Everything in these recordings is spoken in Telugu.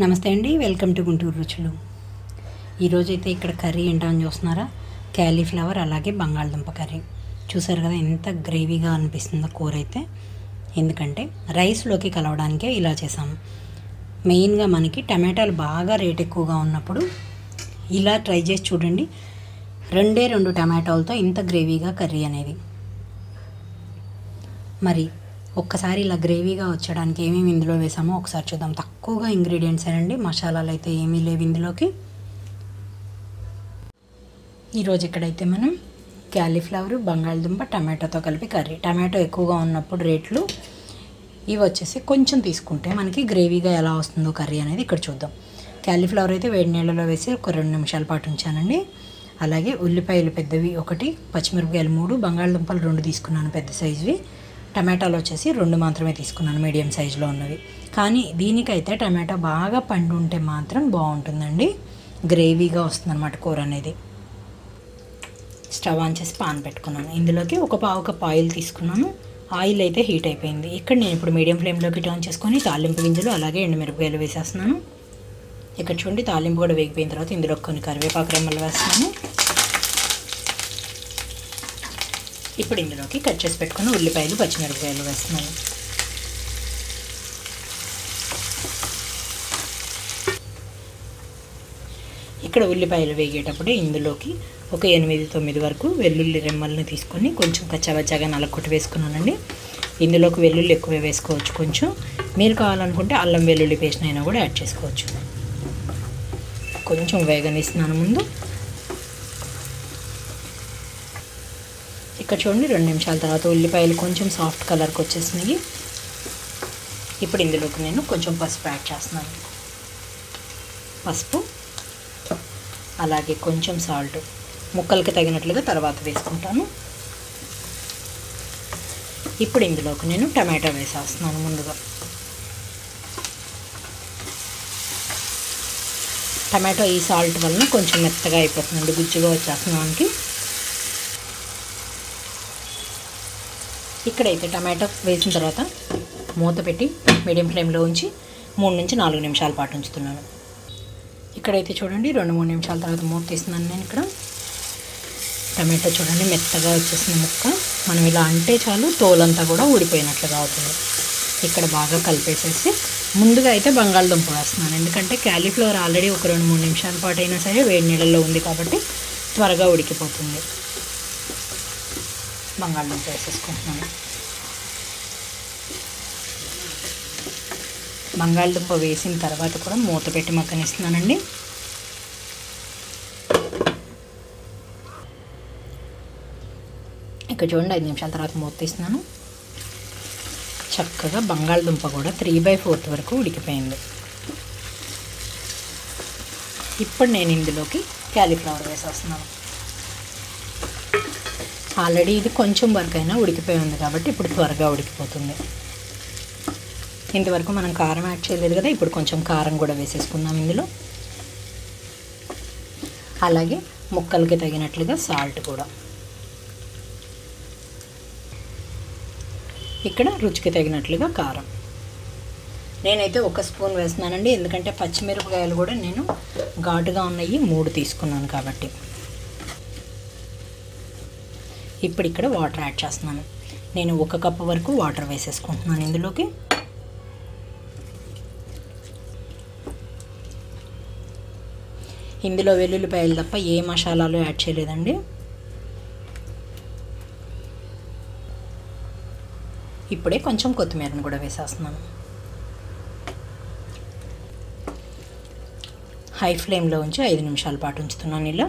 నమస్తే అండి, వెల్కమ్ టు గుంటూరు రుచులు. ఈరోజైతే ఇక్కడ కర్రీ ఏంటని చూస్తున్నారా? క్యాలీఫ్లవర్ అలాగే బంగాళదుంప కర్రీ. చూసారు కదా ఎంత గ్రేవీగా అనిపిస్తుందో కూర అయితే, ఎందుకంటే రైస్లోకి కలవడానికే ఇలా చేసాము. మెయిన్గా మనకి టమాటాలు బాగా రేట్ ఎక్కువగా ఉన్నప్పుడు ఇలా ట్రై చేసి చూడండి. రెండు టమాటాలతో ఇంత గ్రేవీగా కర్రీ అనేది. మరి ఒక్కసారి ఇలా గ్రేవీగా వచ్చడానికి ఏమేమి ఇందులో వేసామో ఒకసారి చూద్దాం. తక్కువగా ఇంగ్రీడియంట్స్ అండి, మసాలాలు అయితే ఏమీ లేవు ఇందులోకి. ఈరోజు ఇక్కడైతే మనం క్యాలీఫ్లవర్, బంగాళదుంప, టమాటోతో కలిపి కర్రీ. టమాటో ఎక్కువగా ఉన్నప్పుడు రేట్లు ఇవి వచ్చేసి కొంచెం తీసుకుంటే మనకి గ్రేవీగా ఎలా వస్తుందో కర్రీ అనేది ఇక్కడ చూద్దాం. క్యాలీఫ్లవర్ అయితే వేడి నీళ్ళలో వేసి ఒక 2 నిమిషాల పాటు ఉంచానండి. అలాగే ఉల్లిపాయలు పెద్దవి 1, పచ్చిమిరపకాయలు 3, బంగాళదుంపలు 2 తీసుకున్నాను పెద్ద సైజువి. టమాటాలు వచ్చేసి 2 మాత్రమే తీసుకున్నాను మీడియం సైజులో ఉన్నవి. కానీ దీనికైతే టమాటా బాగా పండు ఉంటే మాత్రం బాగుంటుందండి, గ్రేవీగా వస్తుందన్నమాట కూర అనేది. స్టవ్ ఆన్ చేసి పాన్ పెట్టుకున్నాను. ఇందులోకి 1 కప్పు ఆయిల్ తీసుకున్నాను. ఆయిల్ అయితే హీట్ అయిపోయింది. ఇక్కడ నేను ఇప్పుడు మీడియం ఫ్లేమ్లోకి టర్న్ చేసుకొని తాలింపు గింజలు అలాగే ఎండుమిరపకాయలు వేసేస్తున్నాను. ఇక్కడ చూడండి తాలింపు కూడా వేగిపోయిన తర్వాత ఇందులో కొన్ని కరివేపాకు రెమ్మలు వేస్తున్నాను. ఇప్పుడు ఇందులోకి కట్ చేసి పెట్టుకున్న ఉల్లిపాయలు, పచ్చిమిరపకాయలు వేస్తున్నాను. ఇక్కడ ఉల్లిపాయలు వేగేటప్పుడే ఇందులోకి ఒక 8-9 వరకు వెల్లుల్లి రెమ్మల్ని తీసుకొని కొంచెం కచ్చాబచ్చాగా నలగొట్టి వేసుకున్నానండి. ఇందులోకి వెల్లుల్లి ఎక్కువ వేసుకోవచ్చు. కొంచెం మీరు కావాలనుకుంటే అల్లం వెల్లుల్లి పేస్ట్ అయినా కూడా యాడ్ చేసుకోవచ్చు. కొంచెం వేగనిస్తున్నాను ముందు. ఇక్కడ చూడండి 2 నిమిషాల తర్వాత ఉల్లిపాయలు కొంచెం సాఫ్ట్ కలర్కి వచ్చేసినాయి. ఇప్పుడు ఇందులోకి నేను కొంచెం పసుపు యాడ్ చేస్తున్నాను. పసుపు అలాగే కొంచెం సాల్ట్ ముక్కలకి తగినట్లుగా తర్వాత వేసుకుంటాను. ఇప్పుడు ఇందులోకి నేను టమాటా వేసేస్తున్నాను ముందుగా. టమాటో ఈ సాల్ట్ వలన కొంచెం మెత్తగా అయిపోతుందండి, గుజ్జుగా వచ్చేస్తున్నానికి. ఇక్కడైతే టమాటో వేసిన తర్వాత మూత పెట్టి మీడియం ఫ్లేమ్లో ఉంచి 3-4 నిమిషాల పాటు ఉంచుతున్నాను. ఇక్కడైతే చూడండి 2-3 నిమిషాల తర్వాత మూత తీస్తున్నాను నేను. ఇక్కడ టమాటో చూడండి మెత్తగా వచ్చేసిన ముక్క. మనం ఇలా అంటే చాలు తోలంతా కూడా ఊడిపోయినట్లుగా అవుతుంది. ఇక్కడ బాగా కలిపేసేసి ముందుగా అయితే బంగాళదుంప వేస్తున్నాను. ఎందుకంటే క్యాలీఫ్లవర్ ఆల్రెడీ ఒక 2-3 నిమిషాల పాటు అయినా సరే వేడి నీళ్ళల్లో ఉంది కాబట్టి త్వరగా ఉడికిపోతుంది. బంగాళదుంప వేసేసుకుంటున్నాను. బంగాళదుంప వేసిన తర్వాత కూడా మూత పెట్టి మక్కనిస్తున్నానండి. ఇక్కడ చూడండి 5 నిమిషాల తర్వాత మూత తీస్తున్నాను. చక్కగా బంగాళదుంప కూడా 3/4 వరకు ఉడికిపోయింది. ఇప్పుడు నేను ఇందులోకి క్యాలీఫ్లవర్ వేసేస్తున్నాను. ఆల్రెడీ ఇది కొంచెం వరకు అయినా ఉడికిపోయి ఉంది కాబట్టి ఇప్పుడు త్వరగా ఉడికిపోతుంది. ఇంతవరకు మనం కారం యాడ్ చేయలేదు కదా, ఇప్పుడు కొంచెం కారం కూడా వేసేసుకుందాం ఇందులో. అలాగే ముక్కలకి తగినట్లుగా సాల్ట్ కూడా. ఇక్కడ రుచికి తగినట్లుగా కారం. నేనైతే 1 స్పూన్ వేస్తున్నానండి, ఎందుకంటే పచ్చిమిరపకాయలు కూడా నేను ఘాటుగా ఉన్నాయి 3 తీసుకున్నాను కాబట్టి. ఇప్పుడు ఇక్కడ వాటర్ యాడ్ చేస్తున్నాను. నేను 1 కప్పు వరకు వాటర్ వేసేసుకుంటున్నాను ఇందులోకి. ఇందులో వెల్లుల్లిపాయలు తప్ప ఏ మసాలాలు యాడ్ చేయలేదండి. ఇప్పుడే కొంచెం కొత్తిమీరను కూడా వేసేస్తున్నాను. హై ఫ్లేమ్లో ఉంచి 5 నిమిషాల పాటు ఉంచుతున్నాను ఇలా.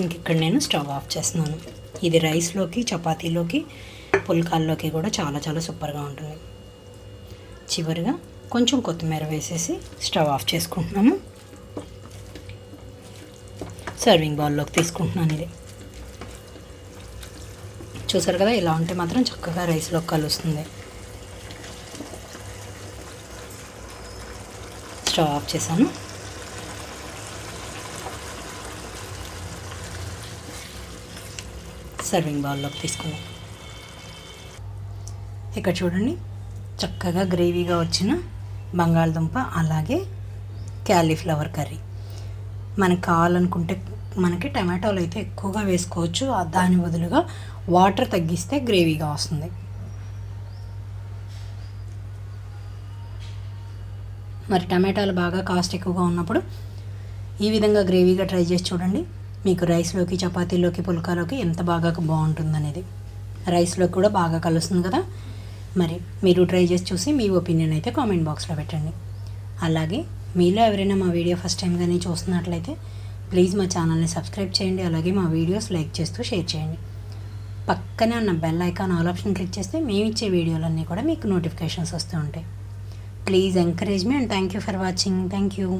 ఇంకిక్కడ నేను స్టవ్ ఆఫ్ చేస్తున్నాను. ఇది రైస్లోకి, చపాతీలోకి, పుల్కాల్లోకి కూడా చాలా చాలా సూపర్గా ఉంటుంది. చివరిగా కొంచెం కొత్తిమీర వేసేసి స్టవ్ ఆఫ్ చేసుకుంటున్నాము. సర్వింగ్ బౌల్లోకి తీసుకుంటున్నాను. ఇది చూసారు కదా, ఇలా ఉంటే మాత్రం చక్కగా రైస్లోకి కలుస్తుంది. స్టవ్ ఆఫ్ చేశాను. సర్వింగ్ బౌల్లోకి తీసుకున్నాం. ఇక్కడ చూడండి, చక్కగా గ్రేవీగా వచ్చిన బంగాళదుంప అలాగే క్యాలీఫ్లవర్ కర్రీ. మనకు కావాలనుకుంటే మనకి టమాటోలు అయితే ఎక్కువగా వేసుకోవచ్చు, దాని బదులుగా వాటర్ తగ్గిస్తే గ్రేవీగా వస్తుంది. మరి టమాటాలు బాగా కాస్ట్ ఎక్కువగా ఉన్నప్పుడు ఈ విధంగా గ్రేవీగా ట్రై చేసి చూడండి. మీకు రైస్లోకి, చపాతీలోకి, పుల్కాలోకి ఎంత బాగా బాగుంటుందనేది. రైస్లోకి కూడా బాగా కలుస్తుంది కదా. మరి మీరు ట్రై చేసి చూసి మీ ఒపీనియన్ అయితే కామెంట్ బాక్స్లో పెట్టండి. అలాగే మీలో ఎవరైనా మా వీడియో ఫస్ట్ టైం కానీ చూస్తున్నట్లయితే ప్లీజ్ మా ఛానల్ని సబ్స్క్రైబ్ చేయండి. అలాగే మా వీడియోస్ లైక్ చేస్తూ షేర్ చేయండి. పక్కనే ఉన్న bell icon all option click చేస్తే మేము ఇచ్చే వీడియోలన్నీ కూడా మీకు నోటిఫికేషన్స్ వస్తూ ఉంటాయి. Please encourage me and thank you for watching. Thank you.